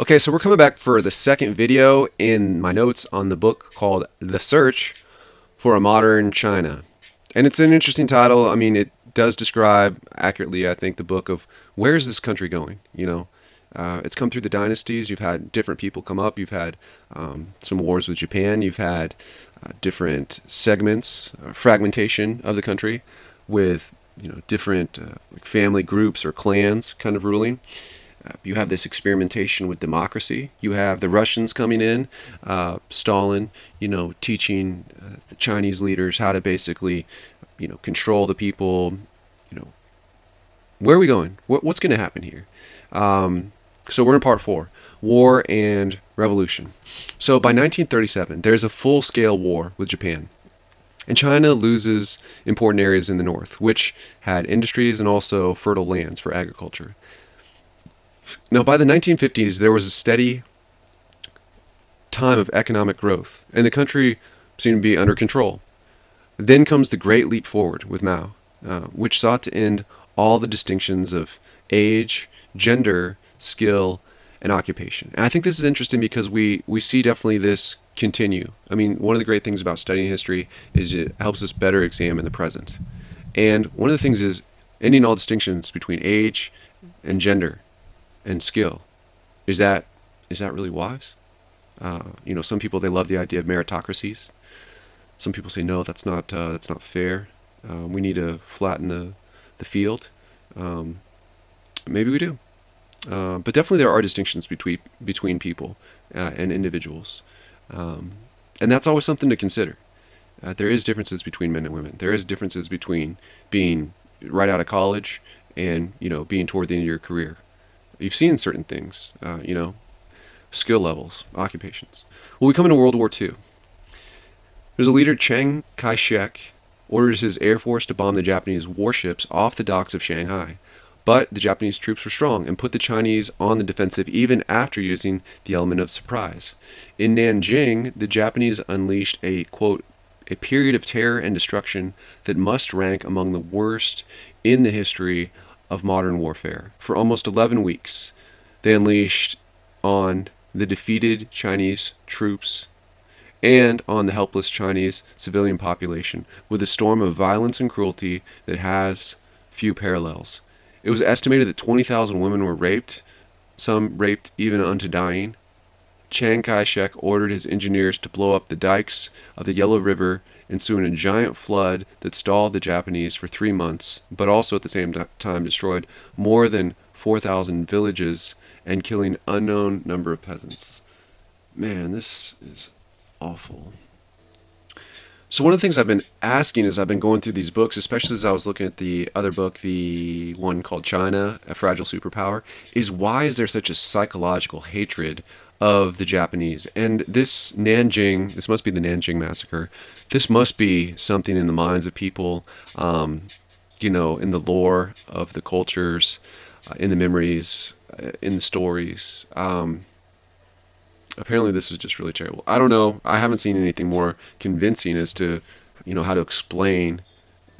Okay, so we're coming back for the second video in my notes on the book called The Search for a Modern China. And it's an interesting title. I mean, it does describe accurately, I think, the book of where is this country going, you know? It's come through the dynasties. You've had different people come up. You've had some wars with Japan. You've had different segments, fragmentation of the country with, you know, different like family groups or clans kind of ruling. You have this experimentation with democracy. You have the Russians coming in, Stalin, you know, teaching the Chinese leaders how to basically, you know, control the people, you know. Where are we going? What's going to happen here? So we're in part 4, war and revolution. So by 1937, there's a full-scale war with Japan. And China loses important areas in the north, which had industries and also fertile lands for agriculture. Now, by the 1950s, there was a steady time of economic growth, and the country seemed to be under control. Then comes the Great Leap Forward with Mao, which sought to end all the distinctions of age, gender, skill, and occupation. And I think this is interesting because we see definitely this continue. I mean, one of the great things about studying history is it helps us better examine the present. And one of the things is ending all distinctions between age and gender and skill. Is that really wise? You know, some people, they love the idea of meritocracies. Some people say, no, that's not fair. We need to flatten the field. Maybe we do. But definitely there are distinctions between people and individuals. And that's always something to consider. There is differences between men and women. There is differences between being right out of college and, you know, being toward the end of your career. You've seen certain things, you know, skill levels, occupations. Well, we come into World War II. There's a leader, Chiang Kai-shek, orders his Air Force to bomb the Japanese warships off the docks of Shanghai. But the Japanese troops were strong and put the Chinese on the defensive even after using the element of surprise. In Nanjing, the Japanese unleashed a, quote, a period of terror and destruction that must rank among the worst in the history of modern warfare. For almost 11 weeks, they unleashed on the defeated Chinese troops and on the helpless Chinese civilian population with a storm of violence and cruelty that has few parallels. It was estimated that 20,000 women were raped, some raped even unto dying. Chiang Kai-shek ordered his engineers to blow up the dikes of the Yellow River, ensuing a giant flood that stalled the Japanese for 3 months, but also at the same time destroyed more than 4,000 villages and killing unknown number of peasants. Man, this is awful. So one of the things I've been asking as I've been going through these books, especially as I was looking at the other book, the one called China, A Fragile Superpower, is why is there such a psychological hatred of the Japanese? And this Nanjing, this must be the Nanjing Massacre, this must be something in the minds of people, you know, in the lore of the cultures, in the memories, in the stories. Apparently this was just really terrible. I don't know. I haven't seen anything more convincing as to, you know, how to explain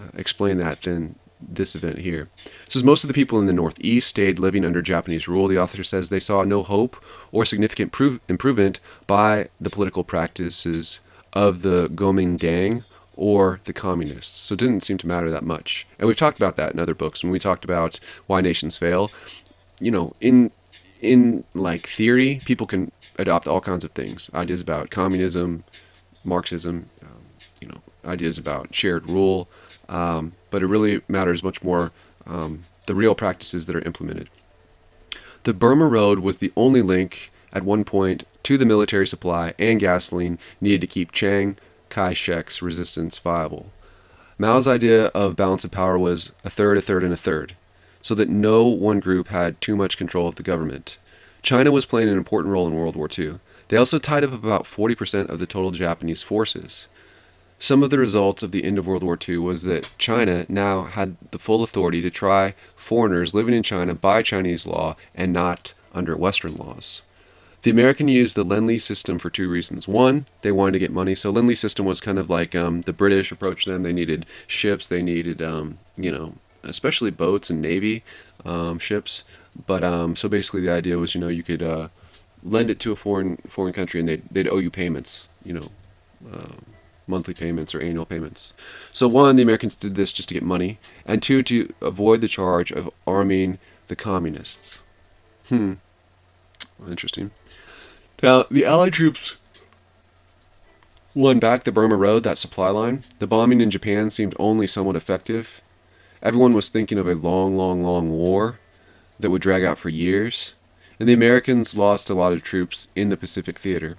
that than this event here. It says most of the people in the Northeast stayed living under Japanese rule. The author says they saw no hope or significant improvement by the political practices of the Goming Dang or the communists. So it didn't seem to matter that much. And we've talked about that in other books when we talked about why nations fail. You know, in like theory, people can adopt all kinds of things, ideas about communism, Marxism, you know, ideas about shared rule, but it really matters much more the real practices that are implemented. The Burma Road was the only link at one point to the military supply and gasoline needed to keep Chiang Kai-shek's resistance viable. Mao's idea of balance of power was a third, and a third, so that no one group had too much control of the government. China was playing an important role in World War II. They also tied up about 40% of the total Japanese forces. Some of the results of the end of World War II was that China now had the full authority to try foreigners living in China by Chinese law and not under Western laws. The Americans used the Lend-Lease system for 2 reasons. One, they wanted to get money. So Lend-Lease system was kind of like the British approached them. They needed ships. They needed, you know, especially boats and Navy ships. But so basically the idea was, you know, you could lend it to a foreign country, and they'd owe you payments, you know, monthly payments or annual payments. So one, the Americans did this just to get money, and two, to avoid the charge of arming the communists. Interesting. Now, the Allied troops won back the Burma Road, that supply line. The bombing in Japan seemed only somewhat effective. Everyone was thinking of a long, long, long war that would drag out for years, and the Americans lost a lot of troops in the Pacific Theater.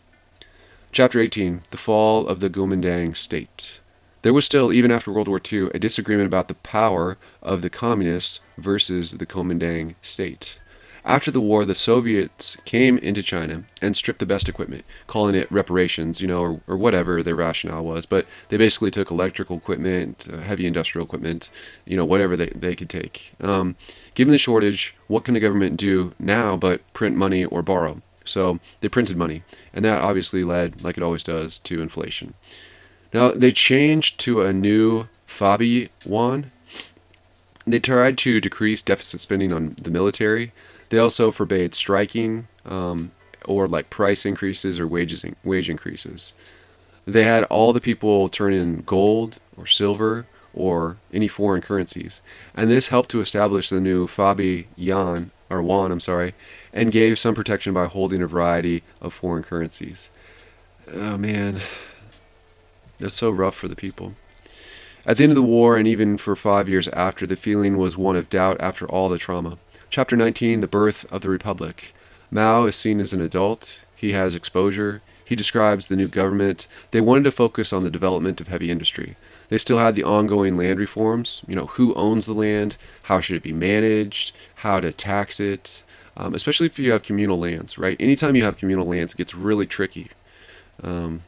Chapter 18, the fall of the Guomindang state. There was still, even after World War II, a disagreement about the power of the communists versus the Guomindang state. After the war, the Soviets came into China and stripped the best equipment, calling it reparations, you know, or whatever their rationale was. But they basically took electrical equipment, heavy industrial equipment, you know, whatever they could take. Given the shortage, what can the government do now but print money or borrow? So they printed money, and that obviously led, like it always does, to inflation. Now, they changed to a new Fabi Yuan. They tried to decrease deficit spending on the military. They also forbade striking or like price increases or wage increases. They had all the people turn in gold or silver or any foreign currencies, and this helped to establish the new Fabi Yan, or Yuan, I'm sorry, and gave some protection by holding a variety of foreign currencies. Oh man, that's so rough for the people. At the end of the war, and even for 5 years after, the feeling was one of doubt after all the trauma. Chapter 19, the birth of the Republic. Mao is seen as an adult. He has exposure. He describes the new government. They wanted to focus on the development of heavy industry. They still had the ongoing land reforms, you know, who owns the land, how should it be managed, how to tax it, especially if you have communal lands, right? Anytime you have communal lands, it gets really tricky, or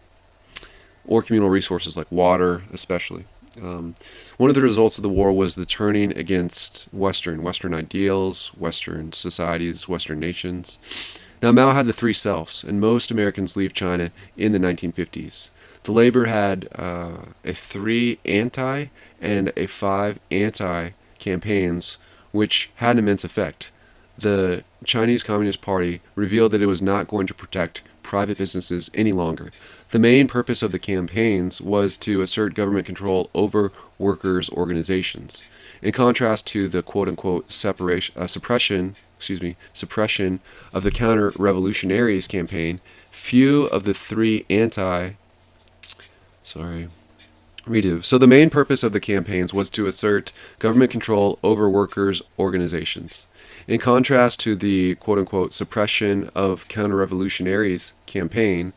communal resources like water, especially. One of the results of the war was the turning against Western ideals, Western societies, Western nations. Now, Mao had the three selves, and most Americans leave China in the 1950s. The labor had a 3 anti and a 5 anti campaigns, which had an immense effect. The Chinese Communist Party revealed that it was not going to protect private businesses any longer. The main purpose of the campaigns was to assert government control over workers' organizations. In contrast to the quote-unquote suppression of the counter-revolutionaries campaign, few of the 3 anti... So the main purpose of the campaigns was to assert government control over workers' organizations. In contrast to the quote-unquote suppression of counter-revolutionaries campaign,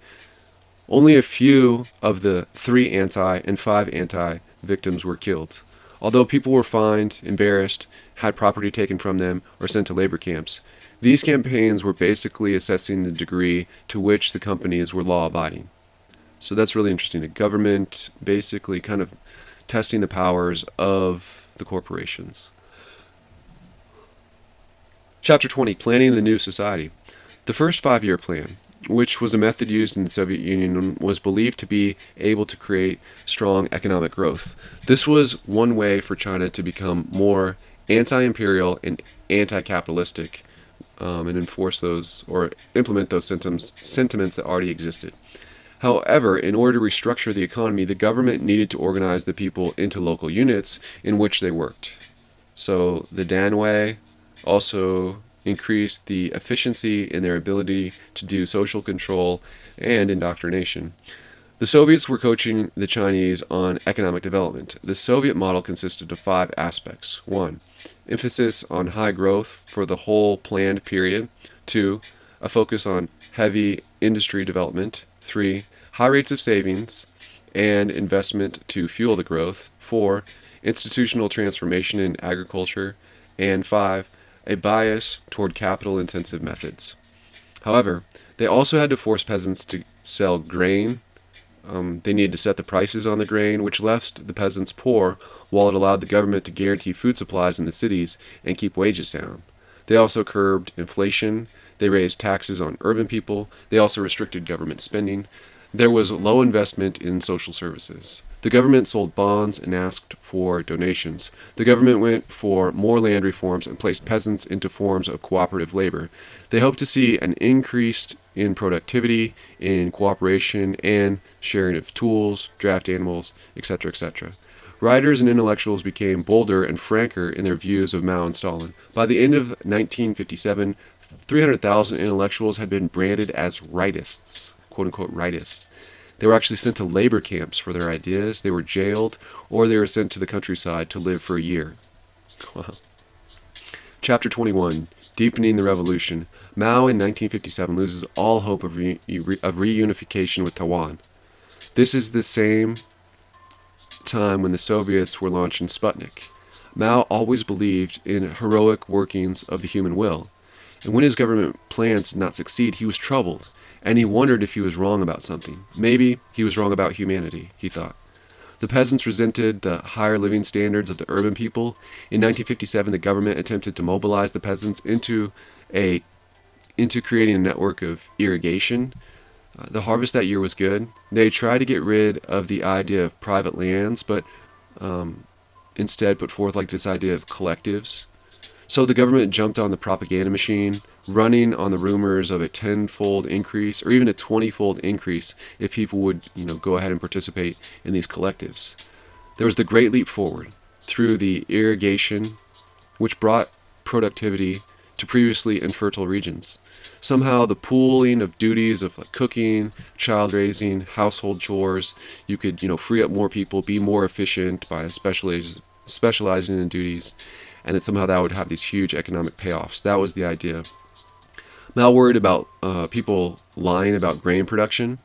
only a few of the 3 anti and 5 anti victims were killed. Although people were fined, embarrassed, had property taken from them, or sent to labor camps, these campaigns were basically assessing the degree to which the companies were law-abiding. So that's really interesting. The government basically kind of testing the powers of the corporations. Chapter 20, planning the new society. The first 5-year plan, which was a method used in the Soviet Union, was believed to be able to create strong economic growth. This was one way for China to become more anti-imperial and anti-capitalistic, and enforce those or implement those sentiments that already existed. However, in order to restructure the economy, the government needed to organize the people into local units in which they worked. So the Danway also increased the efficiency in their ability to do social control and indoctrination. The Soviets were coaching the Chinese on economic development. The Soviet model consisted of 5 aspects. 1. Emphasis on high growth for the whole planned period. 2. A focus on heavy industry development. 3. High rates of savings and investment to fuel the growth. 4. Institutional transformation in agriculture. And 5. A bias toward capital-intensive methods. However, they also had to force peasants to sell grain. They needed to set the prices on the grain, which left the peasants poor, while it allowed the government to guarantee food supplies in the cities and keep wages down. They also curbed inflation. They raised taxes on urban people. They also restricted government spending. There was low investment in social services. The government sold bonds and asked for donations. The government went for more land reforms and placed peasants into forms of cooperative labor. They hoped to see an increase in productivity, in cooperation, and sharing of tools, draft animals, etc., etc. Writers and intellectuals became bolder and franker in their views of Mao and Stalin. By the end of 1957, 300,000 intellectuals had been branded as rightists, quote-unquote rightists. They were actually sent to labor camps for their ideas, they were jailed, or they were sent to the countryside to live for a year. Wow. Chapter 21, Deepening the Revolution. Mao in 1957 loses all hope of reunification with Taiwan. This is the same time when the Soviets were launching Sputnik. Mao always believed in heroic workings of the human will, and when his government plans did not succeed, he was troubled, and he wondered if he was wrong about something. Maybe he was wrong about humanity, he thought. The peasants resented the higher living standards of the urban people. In 1957, the government attempted to mobilize the peasants into creating a network of irrigation. The harvest that year was good. They tried to get rid of the idea of private lands, but instead put forth like this idea of collectives. So the government jumped on the propaganda machine, running on the rumors of a 10-fold increase or even a 20-fold increase if people would, go ahead and participate in these collectives. There was the great leap forward through the irrigation, which brought productivity to previously infertile regions. Somehow the pooling of duties of like cooking, child raising, household chores, you could free up more people, be more efficient by specializing in duties, and that somehow that would have these huge economic payoffs. That was the idea. Mao worried about people lying about grain production.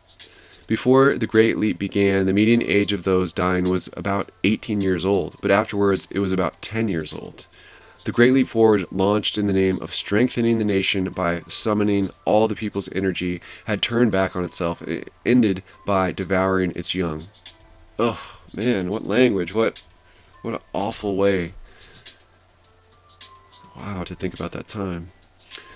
Before the Great Leap began, the median age of those dying was about 18 years old, but afterwards it was about 10 years old. The Great Leap Forward, launched in the name of strengthening the nation by summoning all the people's energy, had turned back on itself. It ended by devouring its young. Ugh, man, what language, what an awful way. Wow, to think about that time.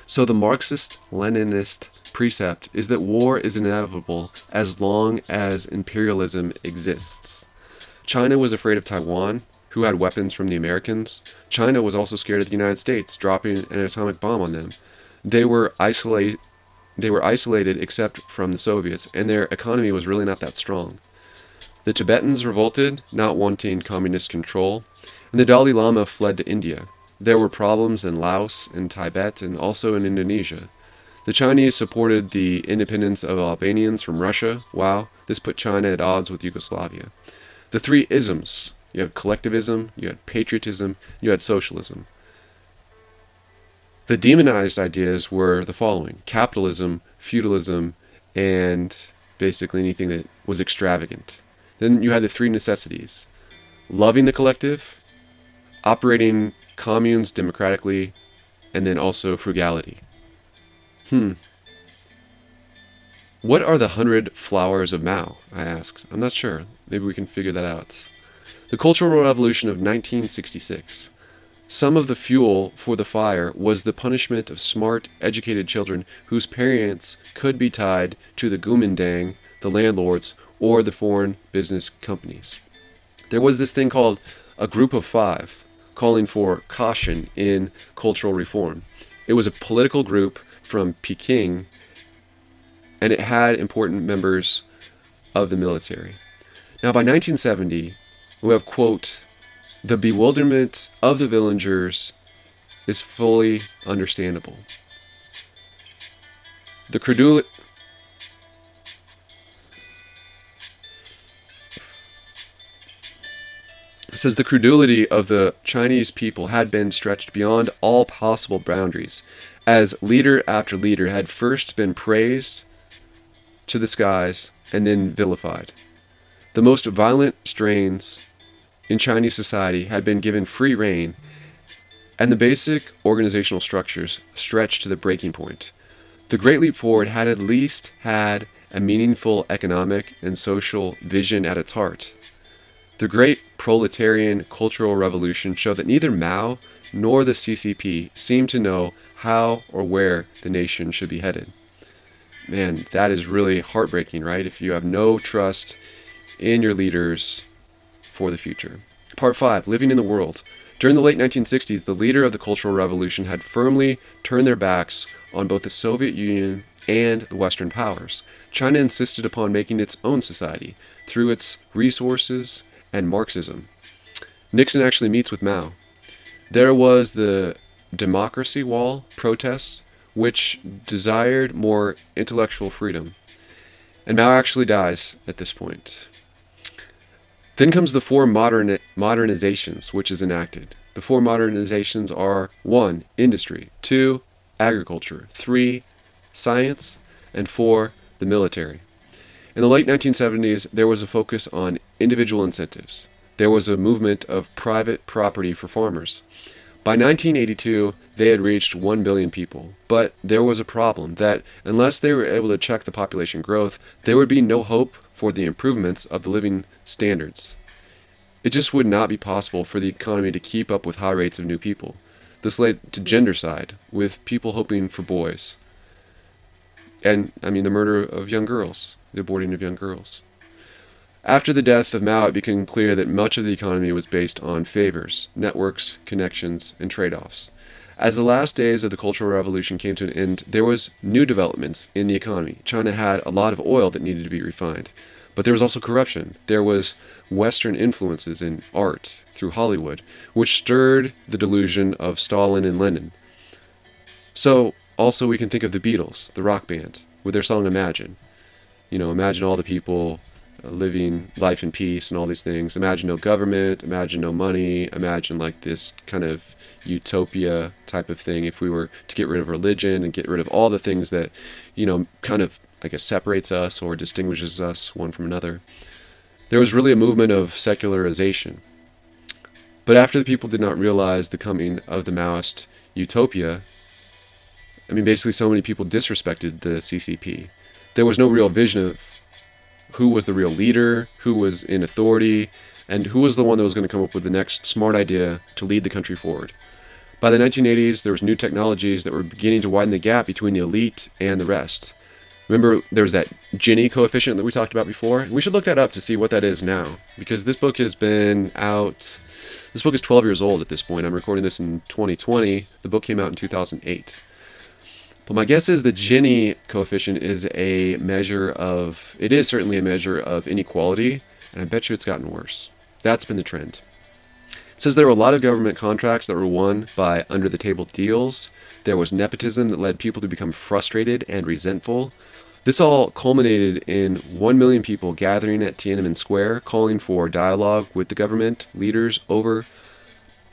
So the Marxist-Leninist precept is that war is inevitable as long as imperialism exists. China was afraid of Taiwan, who had weapons from the Americans. China was also scared of the United States dropping an atomic bomb on them. They were isolated except from the Soviets, and their economy was really not that strong. The Tibetans revolted, not wanting communist control, and the Dalai Lama fled to India. There were problems in Laos and Tibet and also in Indonesia. The Chinese supported the independence of Albanians from Russia. Wow, this put China at odds with Yugoslavia. The three isms. You had collectivism, you had patriotism, you had socialism. The demonized ideas were the following: capitalism, feudalism, and basically anything that was extravagant. Then you had the three necessities: loving the collective, operating communes democratically, and then also frugality. What are the 100 flowers of Mao? I asked. I'm not sure. Maybe we can figure that out. The Cultural Revolution of 1966. Some of the fuel for the fire was the punishment of smart, educated children whose parents could be tied to the Guomindang, the landlords, or the foreign business companies. There was this thing called a Group of Five, calling for caution in cultural reform. It was a political group from Peking, and it had important members of the military. Now, by 1970, we have, quote, "The bewilderment of the villagers is fully understandable. The credulity of the Chinese people had been stretched beyond all possible boundaries, as leader after leader had first been praised to the skies and then vilified. The most violent strains in Chinese society had been given free rein, and the basic organizational structures stretched to the breaking point. The Great Leap Forward had at least had a meaningful economic and social vision at its heart. The Great Proletarian Cultural Revolution showed that neither Mao nor the CCP seemed to know how or where the nation should be headed." Man, that is really heartbreaking, right? If you have no trust in your leaders, for the future. Part 5. Living in the world. During the late 1960s, the leader of the Cultural Revolution had firmly turned their backs on both the Soviet Union and the Western powers. China insisted upon making its own society through its resources and Marxism. Nixon actually meets with Mao. There was the Democracy Wall protests, which desired more intellectual freedom. And Mao actually dies at this point. Then comes the four modernizations, which is enacted. The four modernizations are 1. Industry, 2. Agriculture, 3. Science, and 4. The military. In the late 1970s, there was a focus on individual incentives. There was a movement of private property for farmers. By 1982, they had reached 1 billion people, but there was a problem that unless they were able to check the population growth, there would be no hope for the improvements of the living standards. It just would not be possible for the economy to keep up with high rates of new people. This led to gendercide, with people hoping for boys. And, I mean, the murder of young girls, the aborting of young girls. After the death of Mao, it became clear that much of the economy was based on favors, networks, connections, and trade-offs. As the last days of the Cultural Revolution came to an end, there was new developments in the economy. China had a lot of oil that needed to be refined, but there was also corruption. There was Western influences in art through Hollywood, which stirred the delusion of Stalin and Lenin. So, also we can think of the Beatles, the rock band, with their song Imagine. You know, imagine all the people living life in peace and all these things. Imagine no government, imagine no money, imagine like this kind of utopia type of thing if we were to get rid of religion and get rid of all the things that, you know, kind of, I guess, separates us or distinguishes us one from another. There was really a movement of secularization. But after the people did not realize the coming of the Maoist utopia, I mean, basically so many people disrespected the CCP. There was no real vision of who was the real leader, who was in authority, and who was the one that was going to come up with the next smart idea to lead the country forward. By the 1980s, there was new technologies that were beginning to widen the gap between the elite and the rest. Remember, there was that Gini coefficient that we talked about before? We should look that up to see what that is now, because this book has been out. This book is 12 years old at this point. I'm recording this in 2020. The book came out in 2008. Well, my guess is the Gini coefficient is a measure of, it is certainly a measure of inequality, and I bet you it's gotten worse. That's been the trend. It says there were a lot of government contracts that were won by under-the-table deals. There was nepotism that led people to become frustrated and resentful. This all culminated in 1 million people gathering at Tiananmen Square, calling for dialogue with the government leaders over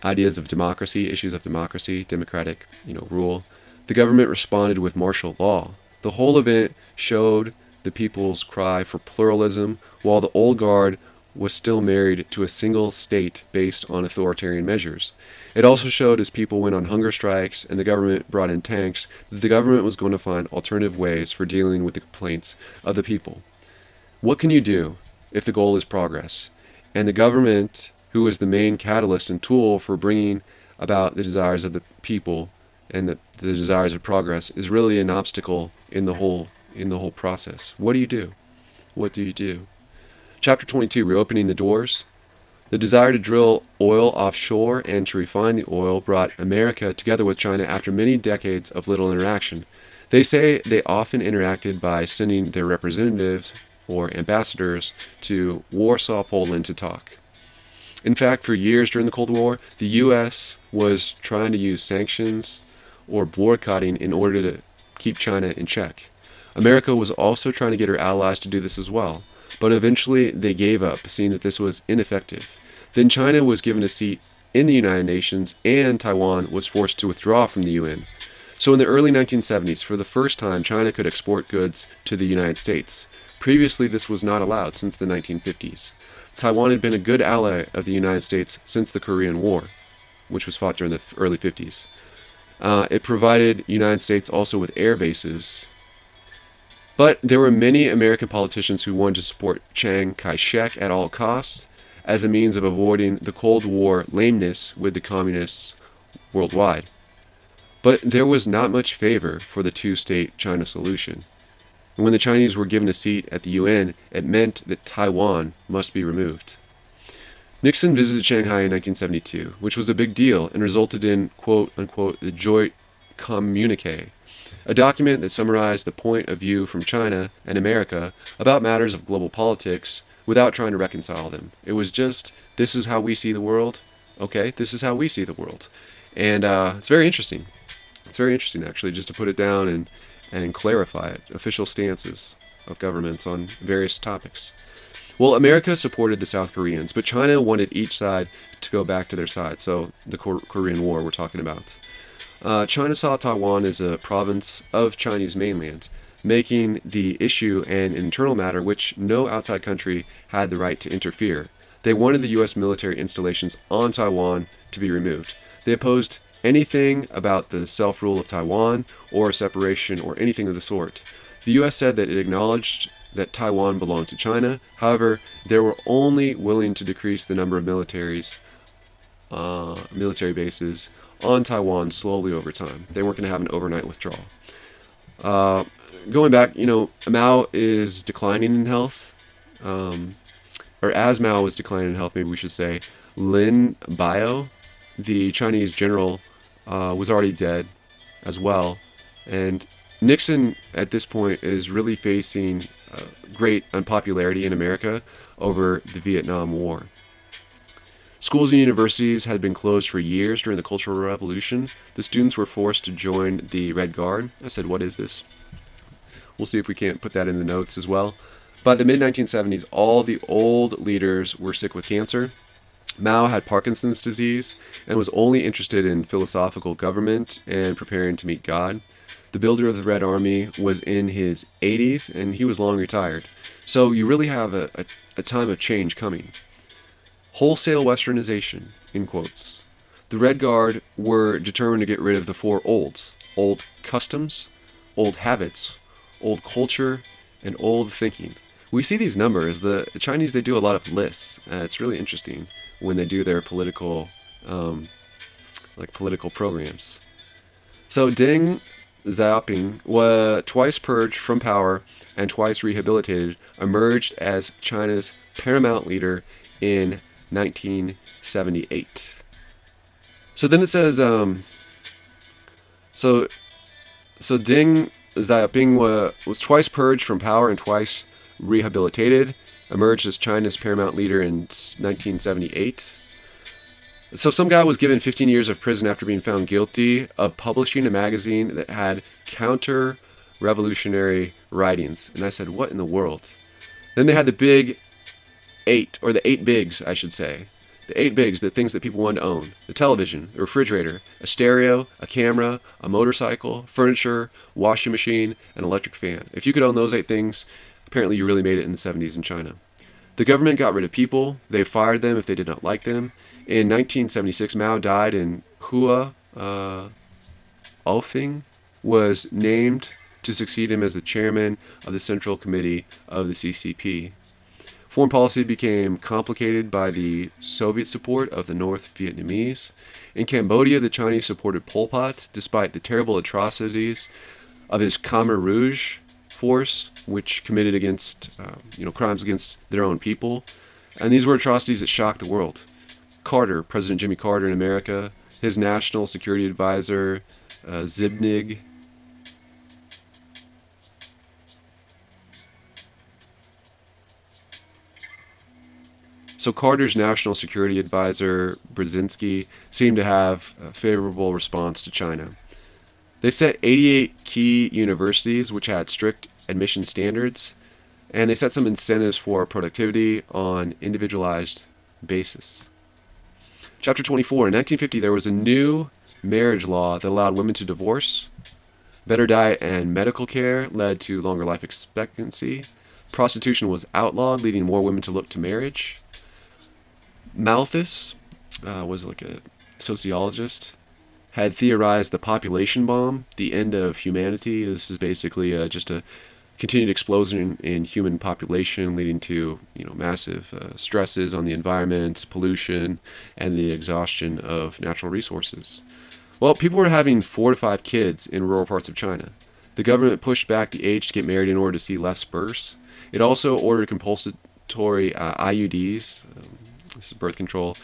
ideas of democracy, issues of democracy, democratic, you know, rule. The government responded with martial law. The whole event showed the people's cry for pluralism, while the old guard was still married to a single state based on authoritarian measures. It also showed as people went on hunger strikes and the government brought in tanks, that the government was going to find alternative ways for dealing with the complaints of the people. What can you do if the goal is progress? And the government, who is the main catalyst and tool for bringing about the desires of the people, and the desires of progress is really an obstacle in the whole process. What do you do? What do you do? Chapter 22, Reopening the Doors. The desire to drill oil offshore and to refine the oil brought America together with China after many decades of little interaction. They say they often interacted by sending their representatives or ambassadors to Warsaw, Poland to talk. In fact, for years during the Cold War, the U.S. was trying to use sanctions or boycotting in order to keep China in check. America was also trying to get her allies to do this as well, but eventually they gave up, seeing that this was ineffective. Then China was given a seat in the United Nations, and Taiwan was forced to withdraw from the UN. So in the early 1970s, for the first time, China could export goods to the United States. Previously, this was not allowed since the 1950s. Taiwan had been a good ally of the United States since the Korean War, which was fought during the early 50s. It provided United States also with air bases. But there were many American politicians who wanted to support Chiang Kai-shek at all costs as a means of avoiding the Cold War lameness with the communists worldwide. But there was not much favor for the two-state China solution. And when the Chinese were given a seat at the UN, it meant that Taiwan must be removed. Nixon visited Shanghai in 1972, which was a big deal and resulted in, quote unquote, the joint communique, a document that summarized the point of view from China and America about matters of global politics without trying to reconcile them. It was just, this is how we see the world. Okay, this is how we see the world. And it's very interesting. It's very interesting, actually, just to put it down and clarify it. Official stances of governments on various topics. Well, America supported the South Koreans, but China wanted each side to go back to their side. So the Korean War we're talking about. China saw Taiwan as a province of Chinese mainland, making the issue an internal matter which no outside country had the right to interfere. They wanted the U.S. military installations on Taiwan to be removed. They opposed anything about the self-rule of Taiwan or separation or anything of the sort. The U.S. said that it acknowledged that Taiwan belonged to China. However, they were only willing to decrease the number of military bases on Taiwan slowly over time. They weren't going to have an overnight withdrawal. Going back, you know, Mao is declining in health. Or as Mao was declining in health, maybe we should say, Lin Biao, the Chinese general, was already dead as well. And Nixon, at this point, is really facing great unpopularity in America over the Vietnam War. Schools and universities had been closed for years during the Cultural Revolution. The students were forced to join the Red Guard. I said, what is this? We'll see if we can't put that in the notes as well. By the mid-1970s, all the old leaders were sick with cancer. Mao had Parkinson's disease and was only interested in philosophical government and preparing to meet God. The builder of the Red Army was in his 80s, and he was long retired. So you really have a time of change coming. Wholesale westernization, in quotes. The Red Guard were determined to get rid of the four olds: old customs, old habits, old culture, and old thinking. We see these numbers. The Chinese, they do a lot of lists. It's really interesting when they do their political, political programs. So Deng Xiaoping, twice purged from power and twice rehabilitated, emerged as China's paramount leader in 1978. So then it says, so Deng Xiaoping was twice purged from power and twice rehabilitated, emerged as China's paramount leader in 1978. So some guy was given 15 years of prison after being found guilty of publishing a magazine that had counter-revolutionary writings. And I said, what in the world? Then they had the big eight, or the eight bigs, I should say. The eight bigs, the things that people wanted to own. The television, the refrigerator, a stereo, a camera, a motorcycle, furniture, washing machine, an electric fan. If you could own those eight things, apparently you really made it in the 70s in China. The government got rid of people. They fired them if they did not like them. In 1976, Mao died and Hua Guofeng was named to succeed him as the chairman of the Central Committee of the CCP. Foreign policy became complicated by the Soviet support of the North Vietnamese. In Cambodia, the Chinese supported Pol Pot, despite the terrible atrocities of his Khmer Rouge force, which committed against, crimes against their own people. And these were atrocities that shocked the world. Carter, President Jimmy Carter in America, his national security advisor, Zbigniew . So Carter's national security advisor, Brzezinski, seemed to have a favorable response to China. They set 88 key universities, which had strict admission standards, and they set some incentives for productivity on individualized basis. Chapter 24. In 1950, there was a new marriage law that allowed women to divorce. Better diet and medical care led to longer life expectancy. Prostitution was outlawed, leading more women to look to marriage. Malthus was like a sociologist, had theorized the population bomb, the end of humanity. This is basically just a continued explosion in human population, leading to massive stresses on the environment, pollution, and the exhaustion of natural resources. Well, people were having 4 to 5 kids in rural parts of China. The government pushed back the age to get married in order to see less births. It also ordered compulsory IUDs. this is birth control,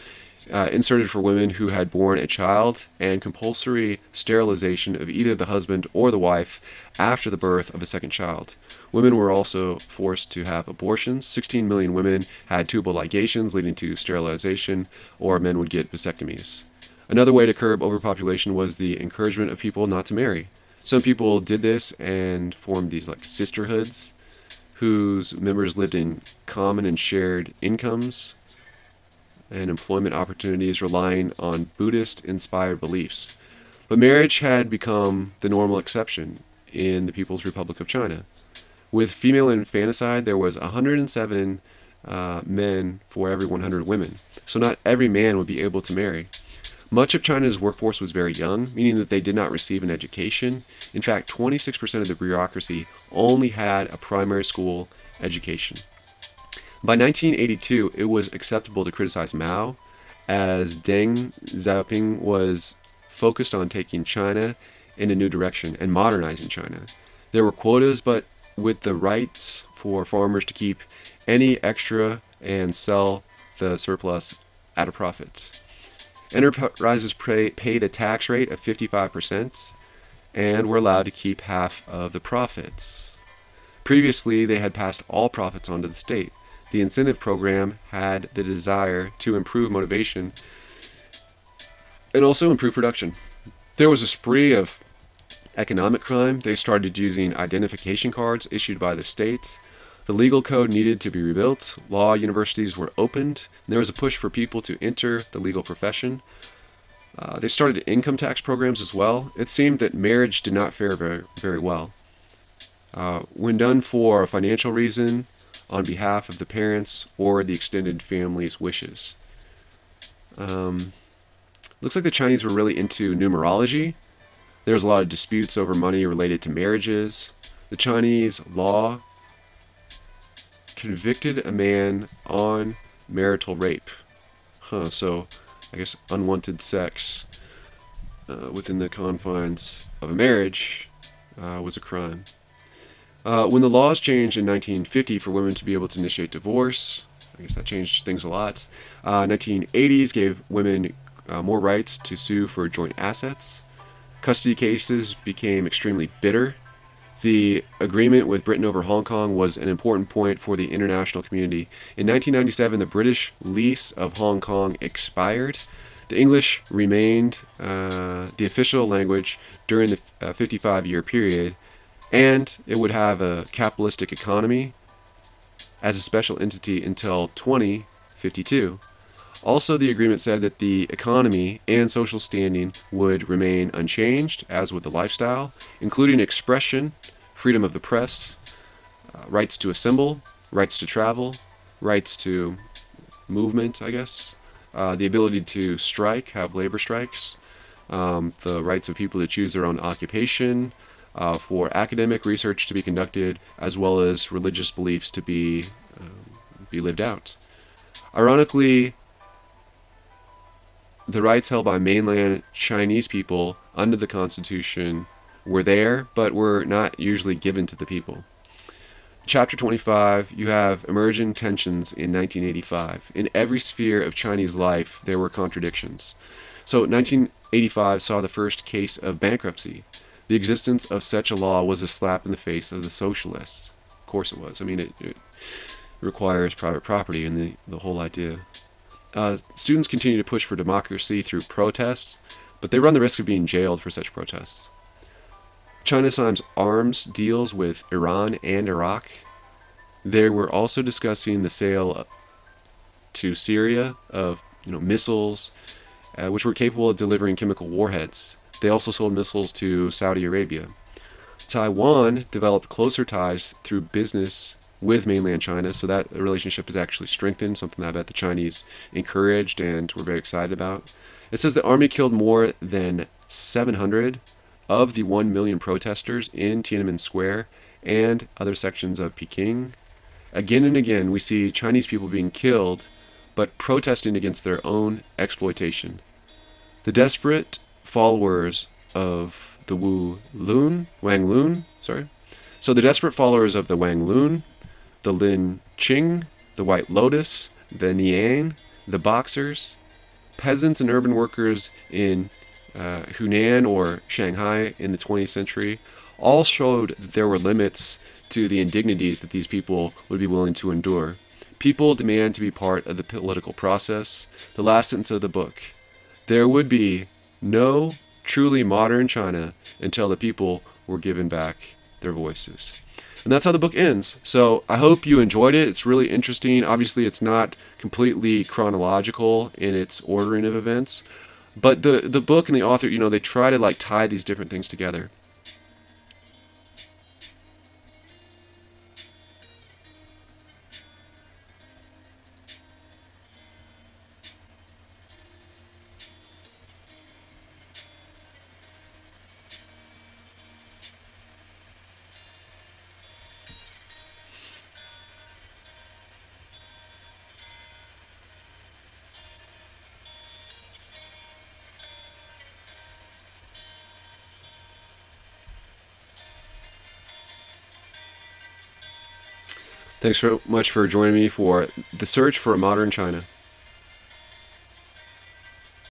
inserted for women who had born a child, and compulsory sterilization of either the husband or the wife after the birth of a second child. Women were also forced to have abortions. 16 million women had tubal ligations leading to sterilization, or men would get vasectomies. Another way to curb overpopulation was the encouragement of people not to marry. Some people did this and formed these like sisterhoods whose members lived in common and shared incomes and employment opportunities, relying on Buddhist-inspired beliefs. But marriage had become the normal exception in the People's Republic of China. With female infanticide, there was 107 men for every 100 women, so not every man would be able to marry. Much of China's workforce was very young, meaning that they did not receive an education. In fact, 26% of the bureaucracy only had a primary school education. By 1982, it was acceptable to criticize Mao, as Deng Xiaoping was focused on taking China in a new direction and modernizing China. There were quotas, but with the rights for farmers to keep any extra and sell the surplus at a profit. Enterprises paid a tax rate of 55% and were allowed to keep half of the profits. Previously, they had passed all profits onto the state. The incentive program had the desire to improve motivation and also improve production. There was a spree of economic crime. They started using identification cards issued by the state. The legal code needed to be rebuilt. Law universities were opened. There was a push for people to enter the legal profession. They started income tax programs as well. It seemed that marriage did not fare very well. When done for a financial reason, on behalf of the parents or the extended family's wishes. Looks like the Chinese were really into numerology. There was a lot of disputes over money related to marriages. The Chinese law convicted a man on marital rape. So I guess unwanted sex within the confines of a marriage was a crime. When the laws changed in 1950 for women to be able to initiate divorce, I guess that changed things a lot. 1980s gave women more rights to sue for joint assets. Custody cases became extremely bitter. The agreement with Britain over Hong Kong was an important point for the international community. In 1997, the British lease of Hong Kong expired. The English remained the official language during the 55-year period. And it would have a capitalistic economy as a special entity until 2052. Also, the agreement said that the economy and social standing would remain unchanged, as would the lifestyle, including expression, freedom of the press, rights to assemble, rights to travel, rights to movement, I guess, the ability to strike, have labor strikes, the rights of people to choose their own occupation, for academic research to be conducted, as well as religious beliefs to be lived out. Ironically, the rights held by mainland Chinese people under the Constitution were there, but were not usually given to the people. Chapter 25, you have emerging tensions in 1985. In every sphere of Chinese life, there were contradictions. So 1985 saw the first case of bankruptcy. The existence of such a law was a slap in the face of the socialists. Of course it was. I mean, it requires private property and the whole idea. Students continue to push for democracy through protests, but they run the risk of being jailed for such protests. China signs arms deals with Iran and Iraq. They were also discussing the sale to Syria of missiles, which were capable of delivering chemical warheads. They also sold missiles to Saudi Arabia. Taiwan developed closer ties through business with mainland China, so that relationship is actually strengthened, something that I bet the Chinese encouraged and were very excited about. It says the army killed more than 700 of the 1 million protesters in Tiananmen Square and other sections of Peking. Again and again, we see Chinese people being killed, but protesting against their own exploitation. The desperate followers of the Wang Lun, the Lin Ching, the White Lotus, the Nian, the Boxers, peasants and urban workers in Hunan or Shanghai in the 20th century, all showed that there were limits to the indignities that these people would be willing to endure. People demand to be part of the political process. The last sentence of the book: there would be no truly modern China until the people were given back their voices. And that's how the book ends. So I hope you enjoyed it. It's really interesting. Obviously, it's not completely chronological in its ordering of events, but the book and the author, you know, they try to like tie these different things together. Thanks so much for joining me for The Search for a Modern China.